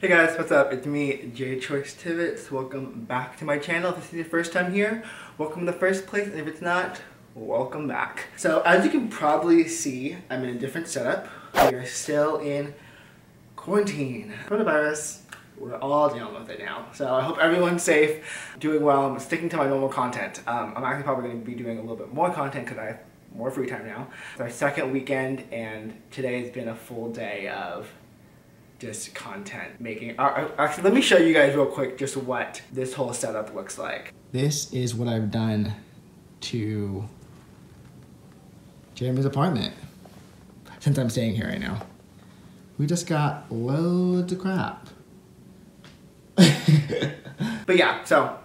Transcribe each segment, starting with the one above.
Hey guys, what's up? It's me, Jay Choyce Tibbitts. Welcome back to my channel. If this is your first time here, welcome to the first place, and if it's not, welcome back. So as you can probably see, I'm in a different setup. We are still in quarantine. Coronavirus, we're all dealing with it now. So I hope everyone's safe, doing well. I'm sticking to my normal content. I'm actually probably going to be doing a little bit more content because I have more free time now. It's our second weekend, and today has been a full day of just content making. Actually, let me show you guys real quick just what this whole setup looks like. This is what I've done to Jamie's apartment since I'm staying here right now. We just got loads of crap. But yeah, so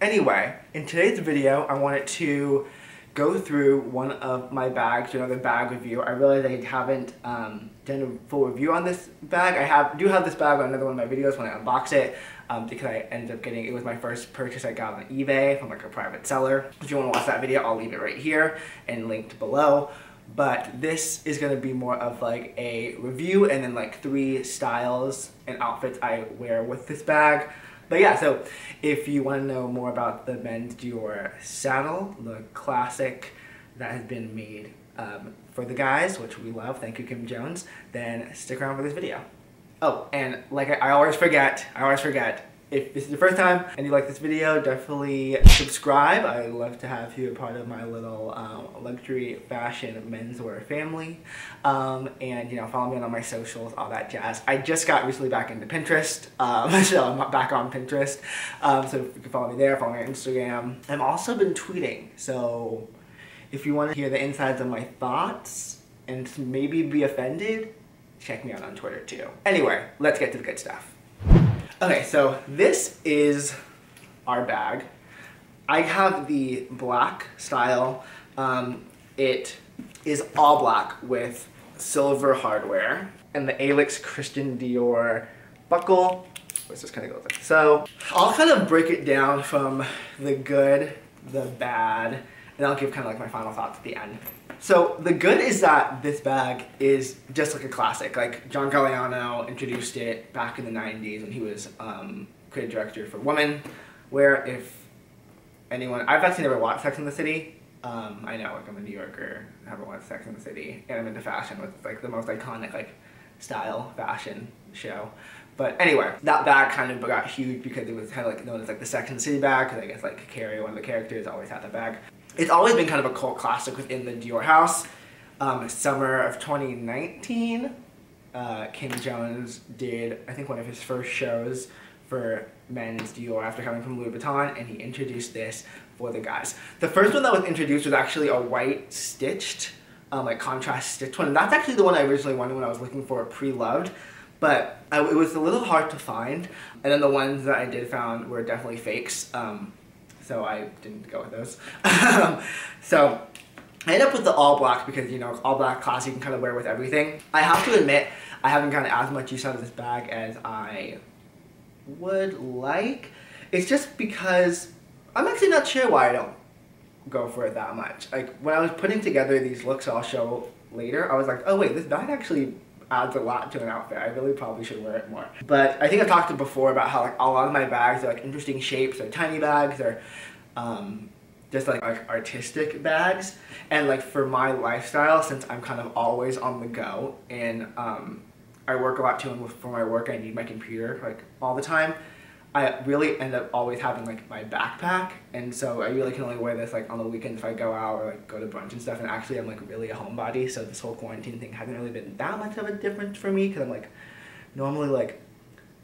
anyway, in today's video, I wanted to go through one of my bags, another bag review. I realize I haven't done a full review on this bag. I do have this bag on another one of my videos when I unbox it because I ended up getting, it was my first purchase I got on eBay from like a private seller. If you want to watch that video, I'll leave it right here and linked below. But this is going to be more of like a review and then like three styles and outfits I wear with this bag. But yeah, so if you want to know more about the men's Dior saddle, the classic that has been made for the guys, which we love, thank you Kim Jones, then stick around for this video. Oh, and like I always forget, if this is your first time and you like this video, definitely subscribe. I love to have you a part of my little luxury fashion menswear family. And you know, follow me on all my socials, all that jazz. I just got recently back into Pinterest, so I'm back on Pinterest. So if you can follow me there, follow me on Instagram. I've also been tweeting, so if you want to hear the insides of my thoughts and maybe be offended, check me out on Twitter too. Anyway, let's get to the good stuff. Okay, so this is our bag. I have the black style. It is all black with silver hardware and the Alex Christian Dior buckle, which just kind of goes like so. I'll kind of break it down from the good, the bad, and I'll give kind of like my final thoughts at the end. So the good is that this bag is just like a classic. Like John Galliano introduced it back in the 90s when he was creative director for Woman, where if anyone, I've actually never watched Sex and the City. I know, like I'm a New Yorker, I haven't watched Sex and the City, and I'm into fashion with like the most iconic like style fashion show. But anyway, that bag kind of got huge because it was kind of like known as like the Sex and the City bag, because I guess like Carrie, one of the characters, always had that bag. It's always been kind of a cult classic within the Dior house. Summer of 2019, Kim Jones did, I think, one of his first shows for men's Dior after coming from Louis Vuitton, and he introduced this for the guys. The first one that was introduced was actually a white stitched, like contrast stitched one. And that's actually the one I originally wanted when I was looking for a pre-loved, but it was a little hard to find. And then the ones that I did found were definitely fakes. So I didn't go with those. So I ended up with the all black because, you know, all black class, you can kind of wear with everything. I have to admit, I haven't gotten as much use out of this bag as I would like. It's just because I'm actually not sure why I don't go for it that much. Like when I was putting together these looks I'll show later, I was like, oh wait, this bag actually adds a lot to an outfit. I really probably should wear it more. But I think I've talked before about how like a lot of my bags are like interesting shapes or tiny bags or just like artistic bags. And like for my lifestyle, since I'm kind of always on the go and I work a lot too, and for my work I need my computer like all the time, I really end up always having like my backpack, and so I really can only wear this like on the weekends if I go out or like go to brunch and stuff. And actually I'm like really a homebody, so this whole quarantine thing hasn't really been that much of a difference for me because I'm like normally like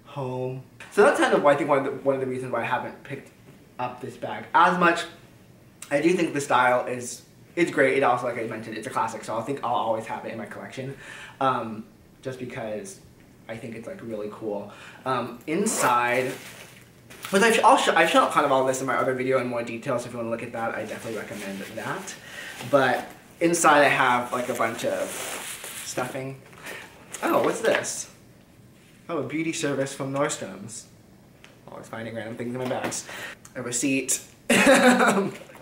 home. So that's kind of why I think one of the reasons why I haven't picked up this bag as much. I do think the style is, it's great. It also, like I mentioned, it's a classic, so I think I'll always have it in my collection just because I think it's like really cool. Inside, but I've shown kind of all this in my other video in more detail, so if you want to look at that, I definitely recommend that. But inside I have like a bunch of stuffing. Oh, what's this? Oh, a beauty service from Nordstrom's. Always finding random things in my bags. A receipt.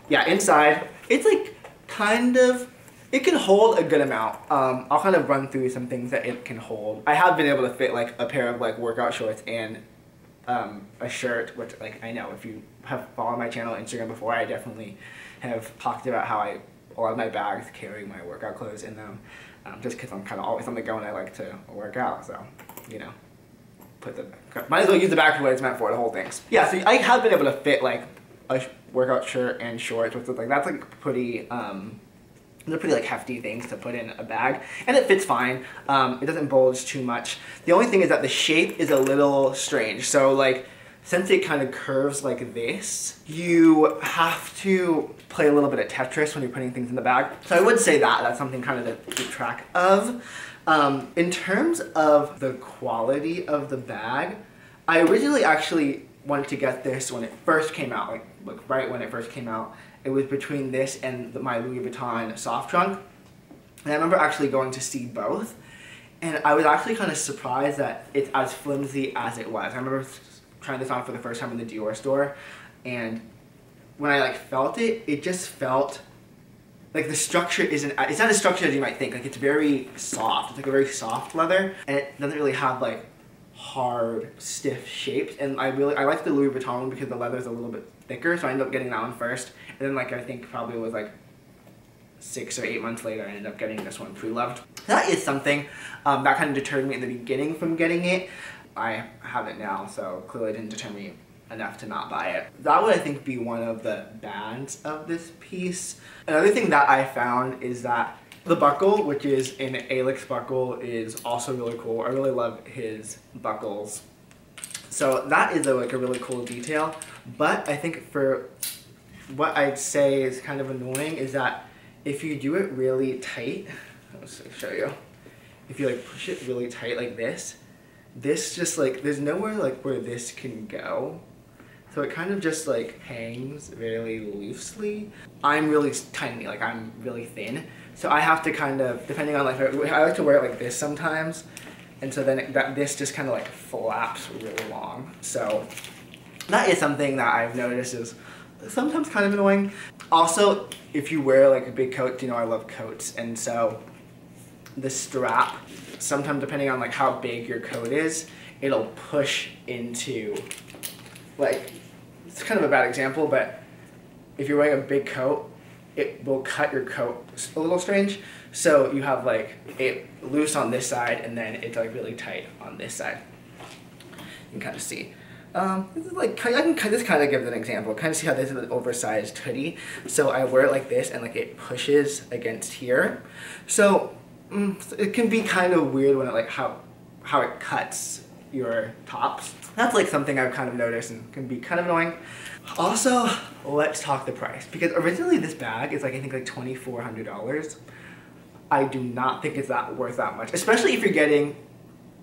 Yeah, inside, it's like kind of, It can hold a good amount. I'll kind of run through some things that it can hold. I have been able to fit like a pair of like workout shorts and a shirt, which like I know if you have followed my channel on Instagram before, I definitely have talked about how a lot of my bags carry my workout clothes in them, just because I'm kind of always on the go and I like to work out, so, you know, put the, might as well use the bag for what it's meant for, the whole thing. Yeah, so I have been able to fit like a workout shirt and shorts, which is like, that's like pretty, they're pretty like hefty things to put in a bag, and it fits fine. It doesn't bulge too much. The only thing is that the shape is a little strange. So like, since it kind of curves like this, you have to play a little bit of Tetris when you're putting things in the bag. So I would say that that's something kind of to keep track of. In terms of the quality of the bag, I originally actually wanted to get this when it first came out, like right when it first came out. It was between this and my Louis Vuitton soft trunk. And I remember actually going to see both. And I was actually kind of surprised that it's as flimsy as it was. I remember trying this on for the first time in the Dior store. And when I like felt it, it just felt like the structure isn't, it's not as structured as you might think. Like it's very soft. It's like a very soft leather. And it doesn't really have like hard, stiff shapes. And I like the Louis Vuitton one because the leather is a little bit thicker, so I ended up getting that one first, and then like I think probably it was like 6 or 8 months later I ended up getting this one pre-loved. That is something that kind of deterred me in the beginning from getting it. I have it now, so clearly it didn't deter me enough to not buy it. That would I think be one of the bads of this piece. Another thing that I found is that the buckle, which is an Alix buckle, is also really cool. I really love his buckles. So that is like a really cool detail, but I think for what I'd say is kind of annoying is that if you do it really tight, let's show you. If you like push it really tight like this, this just like, there's nowhere like where this can go. So it kind of just like hangs really loosely. I'm really tiny, like I'm really thin. So I have to kind of, depending on like, I like to wear it like this sometimes. And so then this just kind of like flaps really long. So that is something that I've noticed is sometimes kind of annoying. Also, if you wear like a big coat, you know I love coats. And so the strap, sometimes depending on like how big your coat is, it'll push into like, it's kind of a bad example, but if you're wearing a big coat, it will cut your coat a little strange. So you have like it loose on this side and then it's like really tight on this side. You can kind of see. This is like, I can just kind of give an example. Kind of see how this is an oversized hoodie. So I wear it like this and like it pushes against here. So it can be kind of weird when it like how it cuts your tops. That's like something I've kind of noticed and can be kind of annoying. Also, let's talk the price, because originally this bag is like, I think like $2,400. I do not think it's that worth that much, especially if you're getting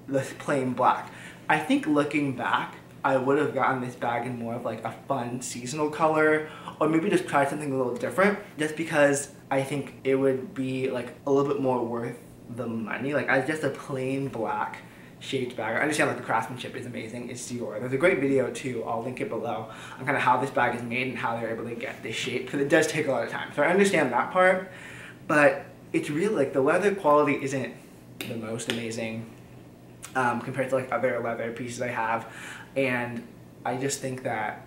this plain black. I think looking back, I would have gotten this bag in more of like a fun seasonal color, or maybe just try something a little different, just because I think it would be like a little bit more worth the money. Like as just a plain black shaped bag. I understand like the craftsmanship is amazing, it's Dior. There's a great video too, I'll link it below, on kind of how this bag is made and how they're able to get this shape, because it does take a lot of time. So I understand that part, but it's really like the leather quality isn't the most amazing compared to like other leather pieces I have. And I just think that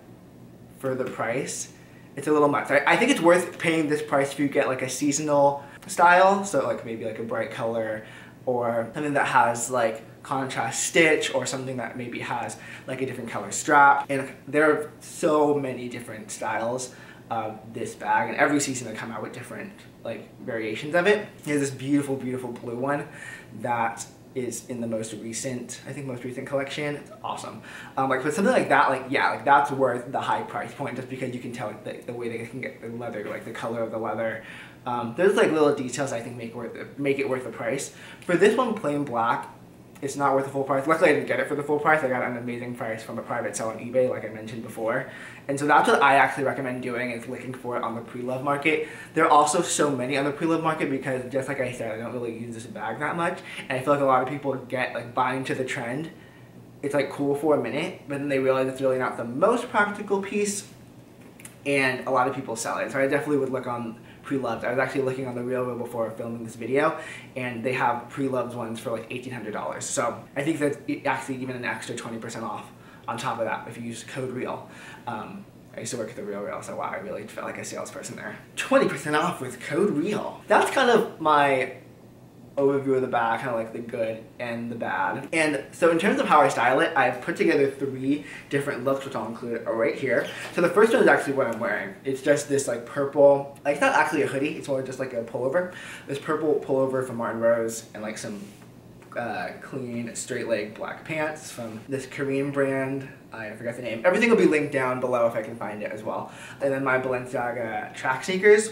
for the price, it's a little much. I think it's worth paying this price if you get like a seasonal style, so like maybe like a bright color or something that has like contrast stitch, or something that maybe has like a different color strap. And there are so many different styles of this bag, and every season they come out with different like variations of it. There's this beautiful, beautiful blue one that is in the most recent, I think most recent collection. It's awesome. Like but something like that, like yeah, like that's worth the high price point, just because you can tell like, the way they can get the leather, like the color of the leather. There's like little details I think make it worth the price. For this one, plain black, it's not worth the full price. Luckily I didn't get it for the full price. I got an amazing price from a private sale on eBay, like I mentioned before. And so that's what I actually recommend doing, is looking for it on the pre-love market. There are also so many on the pre-love market, because just like I said, I don't really use this bag that much. And I feel like a lot of people get like buying to the trend. It's like cool for a minute, but then they realize it's really not the most practical piece, and a lot of people sell it. So I definitely would look on pre-loved. I was actually looking on The Real Real before filming this video, and they have pre-loved ones for like $1,800. So I think that's actually even an extra 20% off on top of that if you use code REAL. I used to work at The Real Real, so wow, I really felt like a salesperson there. 20% off with code REAL. That's kind of my overview of the bag, kind of like the good and the bad. And so in terms of how I style it, I've put together 3 different looks, which I'll include right here. So the first one is actually what I'm wearing. It's just this like purple, like it's not actually a hoodie, it's more just like a pullover. This purple pullover from Martin Rose and like some clean straight leg black pants from this Korean brand. I forgot the name. Everything will be linked down below if I can find it as well. And then my Balenciaga track sneakers.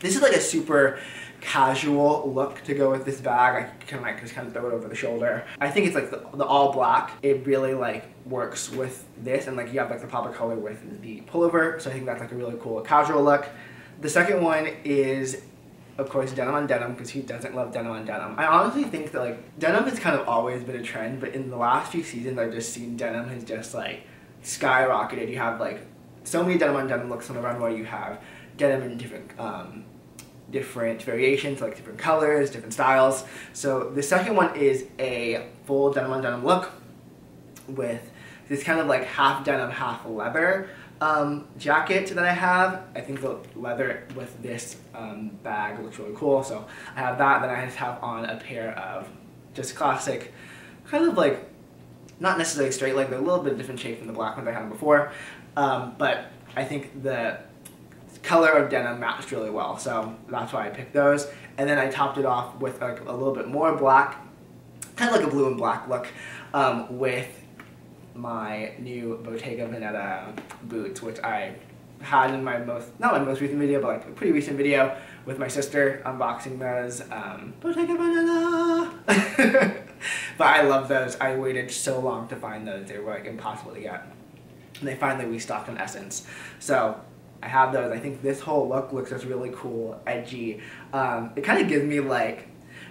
This is like a super casual look to go with this bag. I can like just kind of throw it over the shoulder. I think it's like the all black. It really like works with this, and like you have like the pop of color with the pullover. So I think that's like a really cool casual look. The second one is of course denim on denim, because who doesn't love denim on denim? I honestly think that like denim has kind of always been a trend, but in the last few seasons I've just seen denim has just like skyrocketed. You have like so many denim on denim looks on the runway. You have denim in different variations, like different colors, different styles. So the second one is a full denim on denim look with this kind of like half denim, half leather jacket that I have. I think the leather with this bag looks really cool. So I have that, then I just have on a pair of just classic, kind of like, not necessarily straight leg, they're a little bit different shape than the black ones I had before. But I think the color of denim matched really well, so that's why I picked those. And then I topped it off with like a little bit more black, kind of like a blue and black look, with my new Bottega Veneta boots, which I had in my not my most recent video, but like a pretty recent video with my sister unboxing those. Bottega Veneta! But I love those. I waited so long to find those. They were like impossible to get. And they finally restocked on Essence. So I have those. I think this whole look looks just really cool, edgy. It kind of gives me like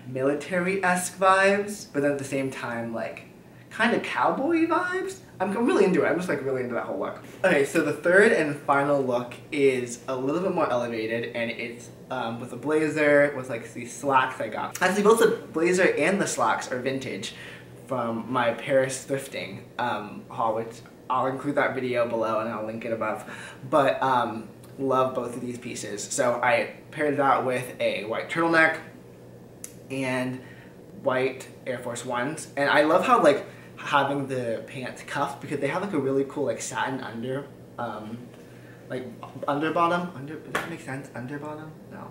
military-esque vibes, but then at the same time like kind of cowboy vibes. I'm really into it. I'm just like really into that whole look. Okay, so the third and final look is a little bit more elevated, and it's with a blazer, with like these slacks I got. Actually, both the blazer and the slacks are vintage from my Paris thrifting haul, which I'll include that video below and I'll link it above, but love both of these pieces. So I paired it out with a white turtleneck and white Air Force Ones, and I love how like having the pants cuffed, because they have like a really cool like satin under bottom? No.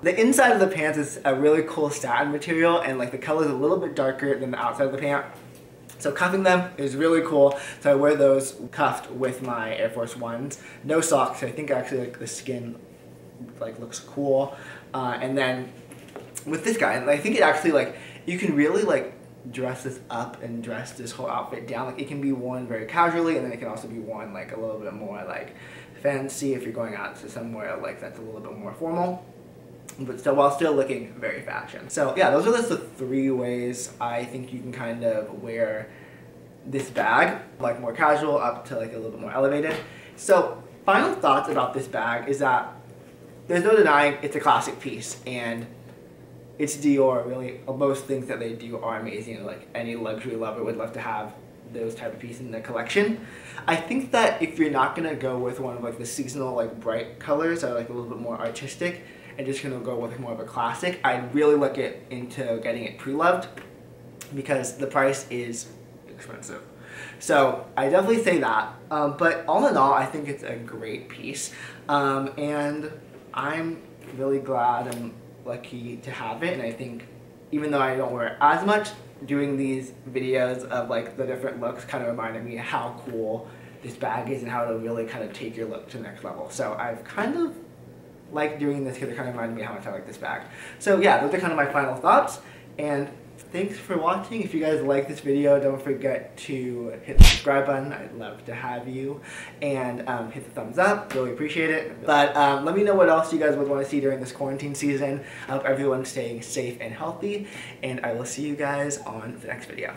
The inside of the pants is a really cool satin material, and like the color is a little bit darker than the outside of the pant. So cuffing them is really cool, so I wear those cuffed with my Air Force Ones. No socks, so I think actually like the skin like looks cool. And then with this guy, and I think it actually like, you can really like dress this up and dress this whole outfit down. Like it can be worn very casually, and then it can also be worn like a little bit more like fancy if you're going out to somewhere like that's a little bit more formal, but still while still looking very fashion. So yeah, those are just the 3 ways I think you can kind of wear this bag, like more casual up to like a little bit more elevated. So final thoughts about this bag is that there's no denying it's a classic piece, and it's Dior. Really, most things that they do are amazing. Like any luxury lover would love to have those type of pieces in their collection. I think that if you're not gonna go with one of like the seasonal like bright colors that are like a little bit more artistic, and just gonna go with more of a classic, I'd really look into getting it pre-loved, because the price is expensive. So I definitely say that. But all in all, I think it's a great piece, and I'm really glad and lucky to have it. And I think even though I don't wear it as much, doing these videos of like the different looks kind of reminded me how cool this bag is and how to really kind of take your look to the next level. So I've kind of liked doing this because it kind of reminded me how much I like this bag. So yeah, those are kind of my final thoughts, and thanks for watching. If you guys like this video, don't forget to hit the subscribe button. I'd love to have you. And hit the thumbs up. Really appreciate it. But let me know what else you guys would want to see during this quarantine season. I hope everyone's staying safe and healthy. And I will see you guys on the next video.